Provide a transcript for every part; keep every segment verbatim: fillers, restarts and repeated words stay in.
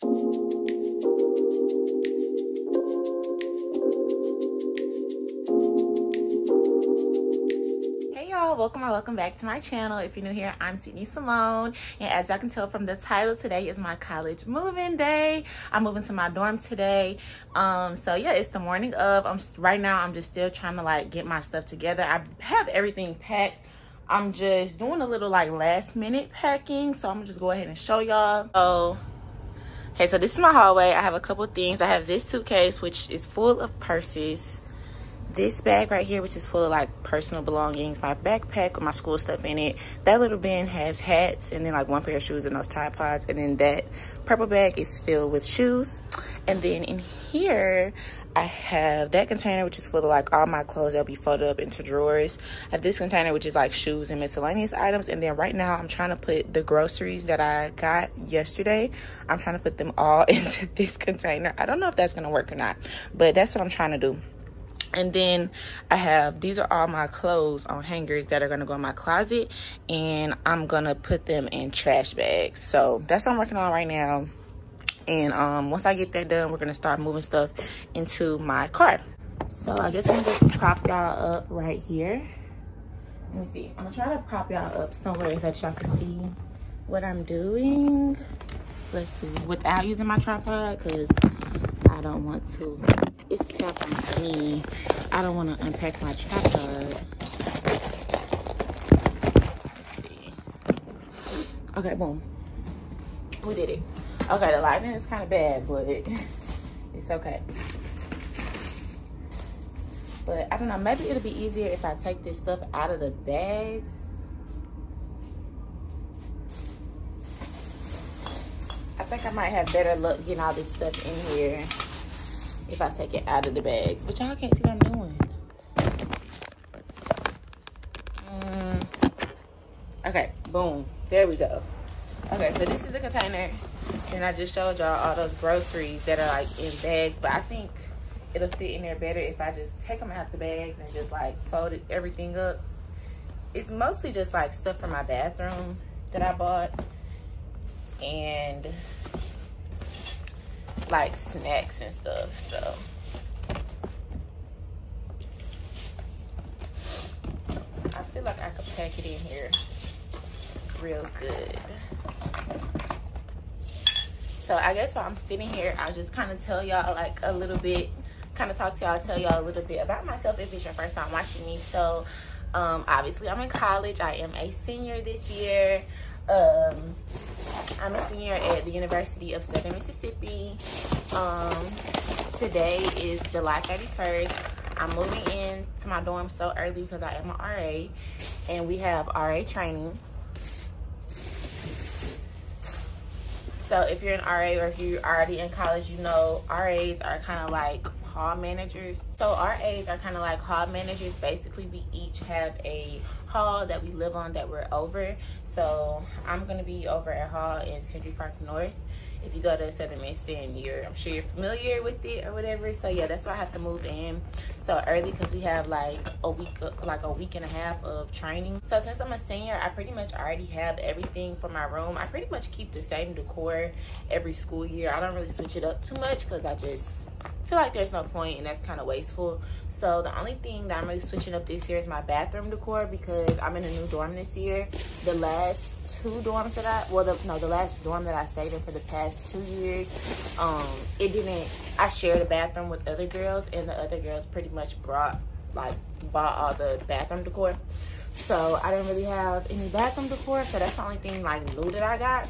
Hey y'all, welcome or welcome back to my channel. If you're new here, I'm Sydney Simone, and as y'all can tell from the title, today is my college move-in day. I'm moving to my dorm today. Um so yeah, it's the morning of. I'm right now I'm just still trying to like get my stuff together. I have everything packed. I'm just doing a little like last minute packing, so I'm gonna just go ahead and show y'all. Oh, okay, so this is my hallway. I have a couple things. I have this suitcase, which is full of purses. This bag right here, which is full of like personal belongings. My backpack with my school stuff in it. That little bin has hats and then like one pair of shoes and those Tide Pods. And then that purple bag is filled with shoes. And then in here, I have that container, which is full of like all my clothes that'll be folded up into drawers. I have this container, which is like shoes and miscellaneous items. And then right now I'm trying to put the groceries that I got yesterday. I'm trying to put them all into this container. I don't know if that's going to work or not, but that's what I'm trying to do. And then I have, these are all my clothes on hangers that are going to go in my closet, and I'm going to put them in trash bags. So that's what I'm working on right now. And um, once I get that done, we're going to start moving stuff into my car. So I guess I'm just going to prop y'all up right here. Let me see. I'm going to try to prop y'all up somewhere so that y'all can see what I'm doing. Let's see. Without using my tripod, because I don't want to. It's tapping me. I don't want to unpack my tripod. Let's see. Okay, boom. We did it. Okay, the lighting is kind of bad, but it's okay. But I don't know, maybe it'll be easier if I take this stuff out of the bags. I think I might have better luck getting all this stuff in here if I take it out of the bags. But y'all can't see what I'm doing. Um, okay, boom. There we go. Okay, so this is the container. And I just showed y'all all those groceries that are like in bags, but I think it'll fit in there better if I just take them out the bags and just like fold it, everything up. It's mostly just like stuff from my bathroom that I bought and like snacks and stuff, so. I feel like I could pack it in here real good. So I guess while I'm sitting here, I'll just kind of tell y'all like a little bit, kind of talk to y'all, tell y'all a little bit about myself if it's your first time watching me. So um, obviously I'm in college. I am a senior this year. Um, I'm a senior at the University of Southern Mississippi. Um, today is July thirty-first. I'm moving in to my dorm so early because I am an R A and we have R A training. So if you're an R A or if you're already in college, you know R As are kind of like hall managers. So R As are kind of like hall managers. Basically, we each have a hall that we live on that we're over. So I'm going to be over at hall in Century Park North. If you go to Southern Miss, then you're, I'm sure you're familiar with it or whatever. So yeah, that's why I have to move in so early because we have like a week, like a week and a half of training. So since I'm a senior, I pretty much already have everything for my room. I pretty much keep the same decor every school year. I don't really switch it up too much because I just feel like there's no point and that's kind of wasteful. So the only thing that I'm really switching up this year is my bathroom decor because I'm in a new dorm this year. The last two dorms that I, well, the, no, the last dorm that I stayed in for the past two years, um, it didn't, I shared a bathroom with other girls, and the other girls pretty much brought, like, bought all the bathroom decor. So I didn't really have any bathroom decor, so that's the only thing, like, new that I got.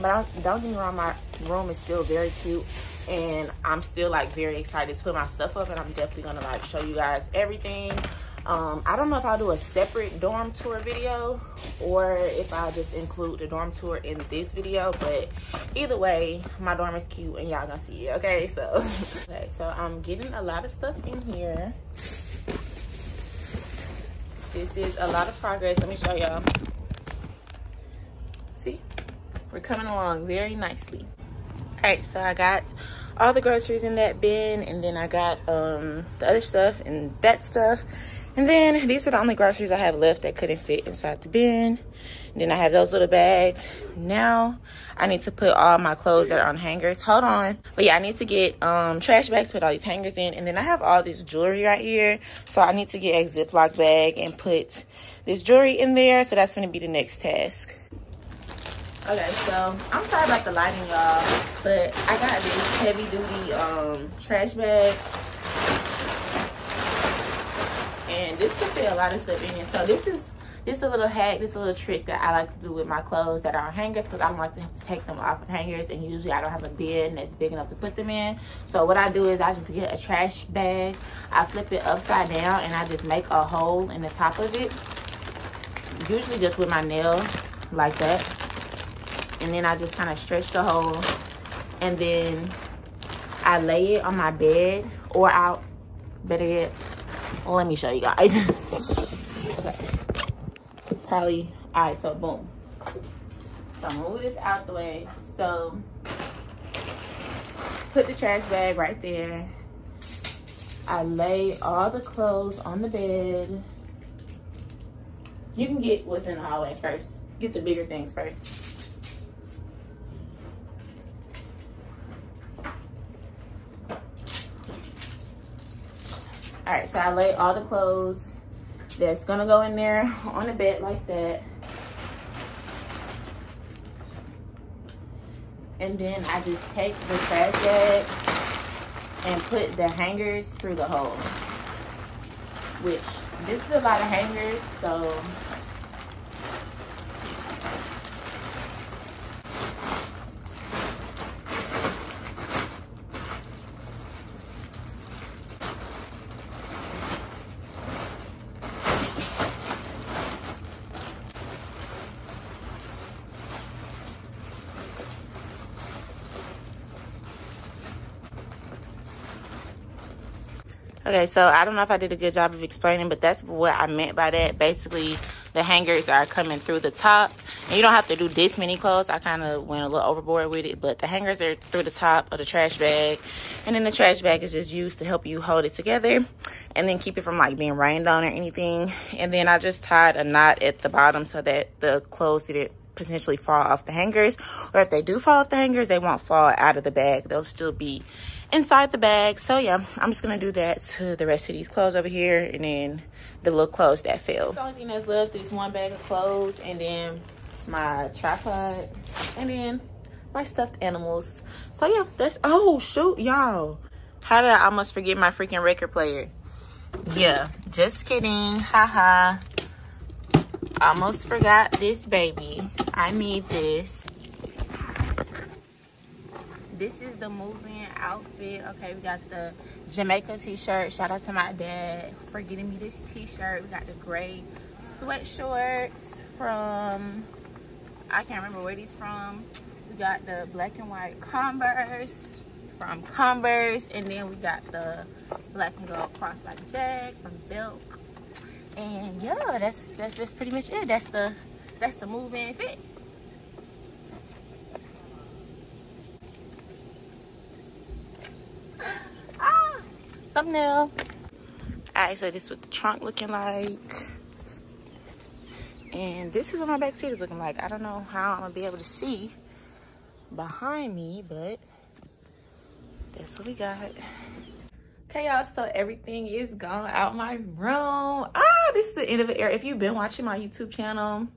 But I, don't get me wrong, my room is still very cute, and I'm still, like, very excited to put my stuff up, and I'm definitely gonna, like, show you guys everything. Um, I don't know if I'll do a separate dorm tour video or if I'll just include the dorm tour in this video, but either way, my dorm is cute and y'all gonna see it, okay? So, okay, so I'm getting a lot of stuff in here. This is a lot of progress. Let me show y'all. See? We're coming along very nicely. All right, so I got all the groceries in that bin, and then I got um, the other stuff and that stuff. And then these are the only groceries I have left that couldn't fit inside the bin. And then I have those little bags. Now I need to put all my clothes that are on hangers. Hold on. But yeah, I need to get um, trash bags, put all these hangers in. And then I have all this jewelry right here. So I need to get a Ziploc bag and put this jewelry in there. So that's going to be the next task. Okay, so I'm sorry about the lighting, y'all. But I got this heavy duty um, trash bag. And this could fit a lot of stuff in it. So this is just a little hack, this is a little trick that I like to do with my clothes that are on hangers, because I don't like to have to take them off of hangers, and usually I don't have a bin that's big enough to put them in. So what I do is I just get a trash bag, I flip it upside down, and I just make a hole in the top of it, usually just with my nail like that. And then I just kind of stretch the hole, and then I lay it on my bed, or I'll, better yet, well, let me show you guys. Okay. Probably, all right, so boom. So move this out the way. So put the trash bag right there. I lay all the clothes on the bed. You can get what's in the hallway first. Get the bigger things first. All right, so I lay all the clothes that's gonna go in there on the bed like that. And then I just take the trash bag and put the hangers through the hole, which this is a lot of hangers, so. Okay, so I don't know if I did a good job of explaining, but that's what I meant by that. Basically, the hangers are coming through the top. And you don't have to do this many clothes. I kind of went a little overboard with it, but the hangers are through the top of the trash bag. And then the trash bag is just used to help you hold it together and then keep it from like being rained on or anything. And then I just tied a knot at the bottom so that the clothes didn't potentially fall off the hangers, or if they do fall off the hangers, they won't fall out of the bag. They'll still be inside the bag. So yeah, I'm just gonna do that to the rest of these clothes over here, and then the little clothes that fell. The only thing that's left is one bag of clothes, and then my tripod, and then my stuffed animals. So yeah, that's, oh shoot, y'all, how did I almost forget my freaking record player? Yeah, just kidding, haha. Almost forgot this baby. I need this. This is the move-in outfit. Okay, we got the Jamaica t-shirt. Shout out to my dad for getting me this t-shirt. We got the gray sweatshorts from, I can't remember where these from. We got the black and white Converse from Converse. And then we got the black and gold cross-body bag from Belk. And yeah, that's, that's that's pretty much it. That's the that's the move-in fit. Ah, thumbnail. All right, so this is what the trunk looking like, and this is what my back seat is looking like. I don't know how I'm gonna be able to see behind me, but that's what we got. Okay, y'all, so everything is gone out my room. Ah, this is the end of the era. If you've been watching my YouTube channel,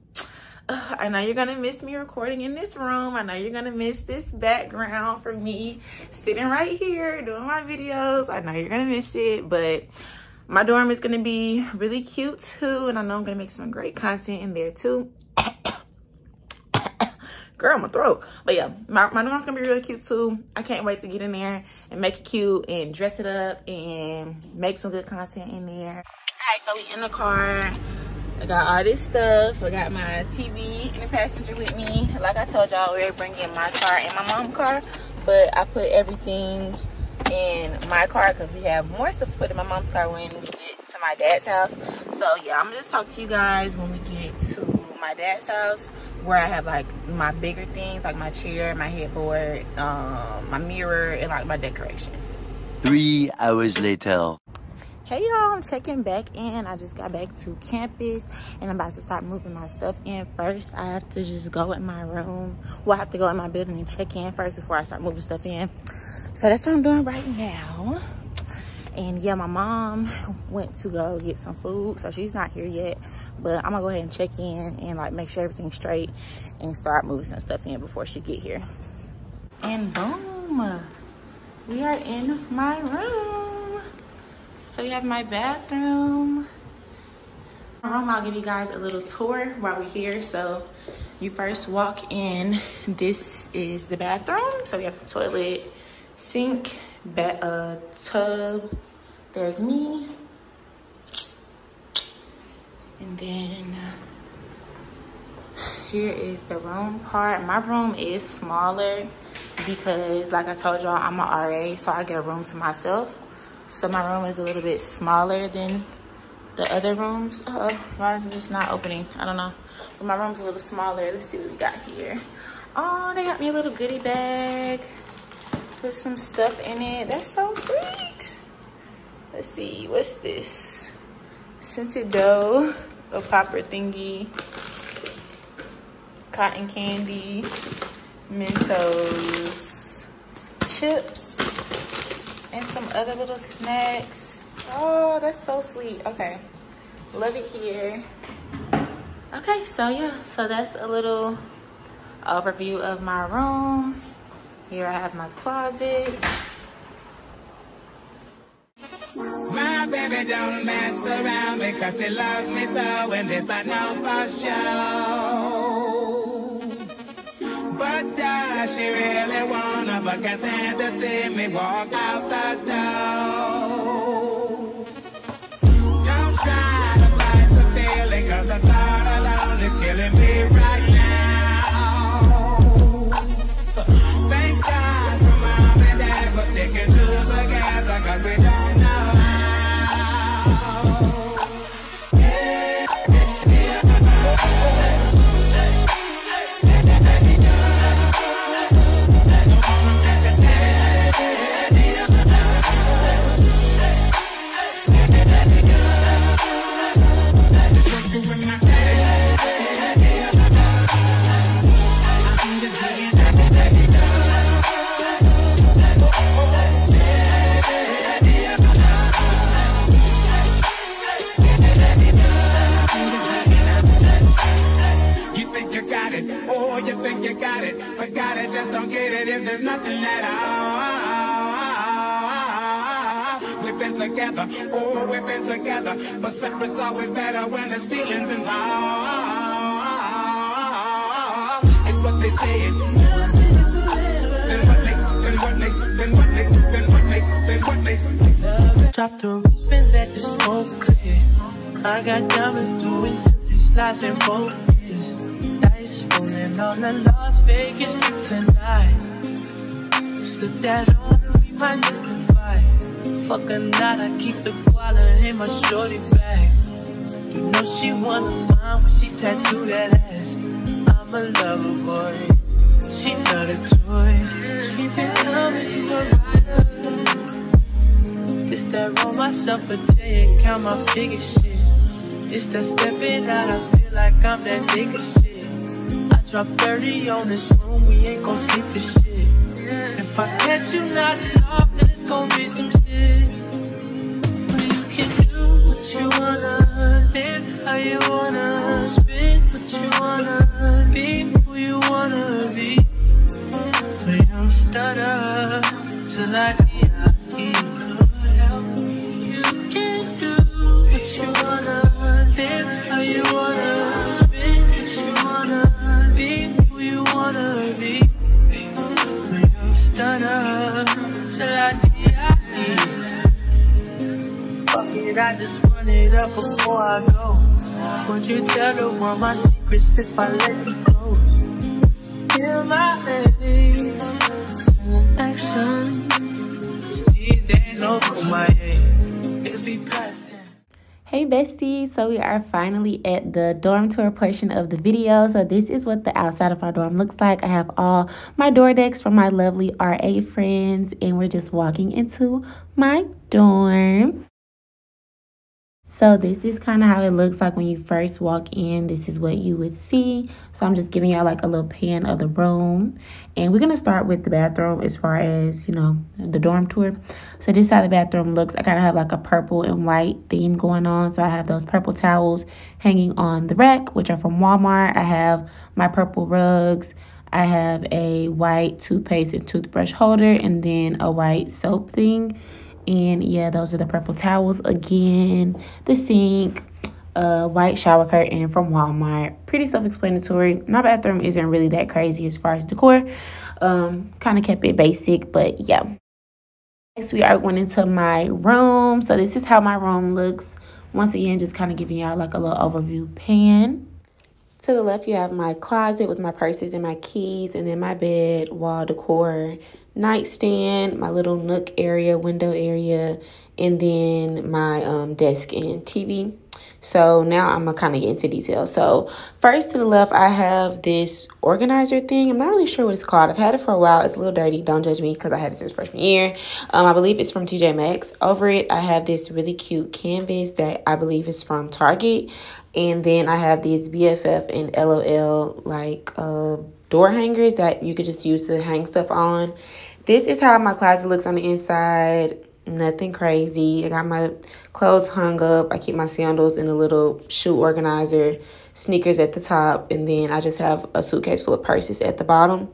uh, I know you're going to miss me recording in this room. I know you're going to miss this background for me sitting right here doing my videos. I know you're going to miss it, but my dorm is going to be really cute too. And I know I'm going to make some great content in there too. Girl, my throat. But yeah, my, my dorm's gonna be really cute too. I can't wait to get in there and make it cute and dress it up and make some good content in there. All right, so we in the car. I got all this stuff. I got my T V in the passenger with me. Like I told y'all, we're bringing my car and my mom's car, but I put everything in my car because we have more stuff to put in my mom's car when we get to my dad's house. So yeah, I'm gonna just talk to you guys when we get to my dad's house, where I have like my bigger things, like my chair, my headboard, um, my mirror, and like my decorations. Three hours later. Hey y'all, I'm checking back in. I just got back to campus and I'm about to start moving my stuff in first. I have to just go in my room. Well, I have to go in my building and check in first before I start moving stuff in. So that's what I'm doing right now. And yeah, my mom went to go get some food, so she's not here yet. But I'm gonna go ahead and check in and like make sure everything's straight and start moving some stuff in before she get here. And boom, we are in my room. So we have my bathroom. My room, I'll give you guys a little tour while we're here. So you first walk in, this is the bathroom. So we have the toilet, sink, bat, uh, tub. There's me. And then here is the room part. My room is smaller because like I told y'all, I'm an R A, so I get a room to myself. So my room is a little bit smaller than the other rooms. Uh-oh, why is it just not opening? I don't know. But my room's a little smaller. Let's see what we got here. Oh, they got me a little goodie bag. Put some stuff in it. That's so sweet. Let's see, what's this? Scented dough, a popper thingy, cotton candy, Mentos, chips, and some other little snacks. Oh, that's so sweet. Okay, love it here. Okay, so yeah, so that's a little overview of my room. Here I have my closet. My baby don't mess around because she loves me so, and this I know for sure. But uh, she really wants but I stand to see me walk out the door. Don't try to fight the feeling, cause the thought alone is killing me right now. Thank God for mom and dad for sticking to the gather, cause we don't know how. Oh, we've been together, but separate's always better when there's feelings involved. It's what they say is then what next, then what next, then what next, then what next, then what next. Drop the roof and let the smoke clear. I got diamonds doing slides and both ears. Dice rolling on the Las Vegas strip tonight. Slip that on and remind us to fight. Fuck a lot, I keep the quality in my shorty bag. You know she wanna mine when she tattoo that ass. I'm a lover boy, she know the choice. Keep it coming, you a rider. It's that roll myself a J and count my figure shit. It's that stepping out, I feel like I'm that nigga shit. I drop thirty on this room, we ain't gon' sleep for shit. If I catch you nodding off, then it's gon' be some shit. But you can do what you wanna, live how you wanna, spin what you wanna, be who you wanna be. But don't stutter till I get out here. You can do what you wanna, live how you wanna, spin what you wanna, be who you wanna be. Stunner, till I die. Fuck it, I just run it up before I go. Would you tell the world my secrets if I let you close? Hear my face, action. These days over my head, niggas be past ten. Hey besties, so we are finally at the dorm tour portion of the video. So this is what the outside of our dorm looks like. I have all my door decks from my lovely R A friends, and we're just walking into my dorm. So this is kind of how it looks like when you first walk in. This is what you would see. So I'm just giving y'all like a little pan of the room. And we're going to start with the bathroom as far as, you know, the dorm tour. So this is how the bathroom looks. I kind of have like a purple and white theme going on. So I have those purple towels hanging on the rack, which are from Walmart. I have my purple rugs. I have a white toothpaste and toothbrush holder, and then a white soap thing. And yeah, those are the purple towels again, the sink, a white shower curtain from Walmart. Pretty self-explanatory. My bathroom isn't really that crazy as far as decor. Um, kind of kept it basic, but yeah. Next, we are going into my room. So this is how my room looks. Once again, just kind of giving y'all like a little overview pan. To the left, you have my closet with my purses and my keys, and then my bed, wall decor, nightstand, my little nook area, window area, and then my um, desk and T V. So now I'm gonna kind of get into detail. So first, to the left, I have this organizer thing. I'm not really sure what it's called. I've had it for a while. It's a little dirty. Don't judge me because I had it since freshman year. Um, I believe it's from T J Maxx. Over it, I have this really cute canvas that I believe is from Target. And then I have these B F F and L O L like uh, door hangers that you could just use to hang stuff on. This is how my closet looks on the inside. Nothing crazy. I got my clothes hung up. I keep my sandals in a little shoe organizer, sneakers at the top, and then I just have a suitcase full of purses at the bottom.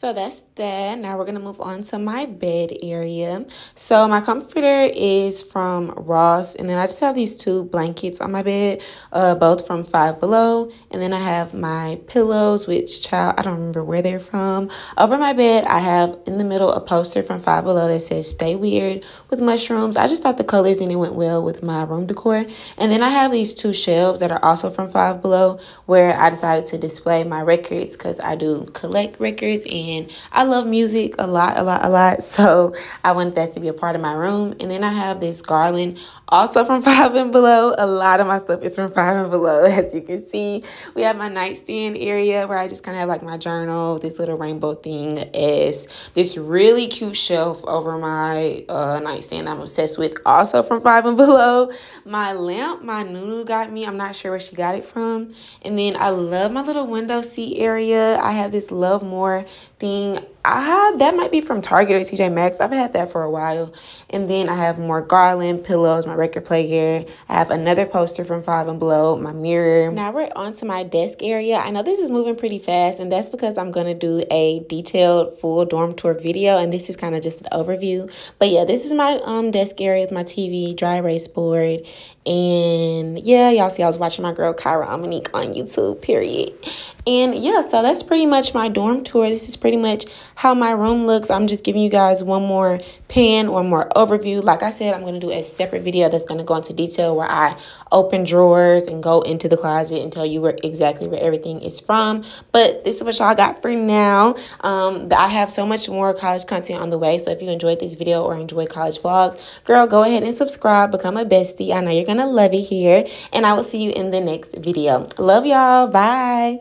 So that's that. Now we're going to move on to my bed area. So my comforter is from Ross, and then I just have these two blankets on my bed, uh, both from Five Below. And then I have my pillows, which, child, I don't remember where they're from. Over my bed, I have in the middle a poster from Five Below that says "Stay Weird" with mushrooms. I just thought the colors and it went well with my room decor. And then I have these two shelves that are also from Five Below where I decided to display my records because I do collect records and And I love music a lot, a lot, a lot. So I wanted that to be a part of my room. And then I have this garland also from Five and Below. A lot of my stuff is from Five and Below, as you can see. We have my nightstand area where I just kind of have like my journal, this little rainbow thing, as this really cute shelf over my uh, nightstand I'm obsessed with, also from Five and Below. My lamp, my Nunu got me. I'm not sure where she got it from. And then I love my little window seat area. I have this Love More thing. I, that might be from Target or T J Maxx. I've had that for a while. And then I have more garland, pillows, my record player. I have another poster from Five and Below, my mirror. Now we're on to my desk area. I know this is moving pretty fast, and that's because I'm going to do a detailed full dorm tour video, and this is kind of just an overview. But yeah, this is my um desk area with my T V, dry erase board, and yeah, y'all see I was watching my girl Kyra Amanique on YouTube, period. And yeah, so that's pretty much my dorm tour. This is pretty much how my room looks. I'm just giving you guys one more pan, one more overview. Like I said, I'm going to do a separate video that's going to go into detail where I open drawers and go into the closet and tell you where exactly where everything is from. But this is what y'all got for now. Um, I have so much more college content on the way. So if you enjoyed this video or enjoy college vlogs, girl, go ahead and subscribe. Become a bestie. I know you're going to love it here. And I will see you in the next video. Love y'all. Bye.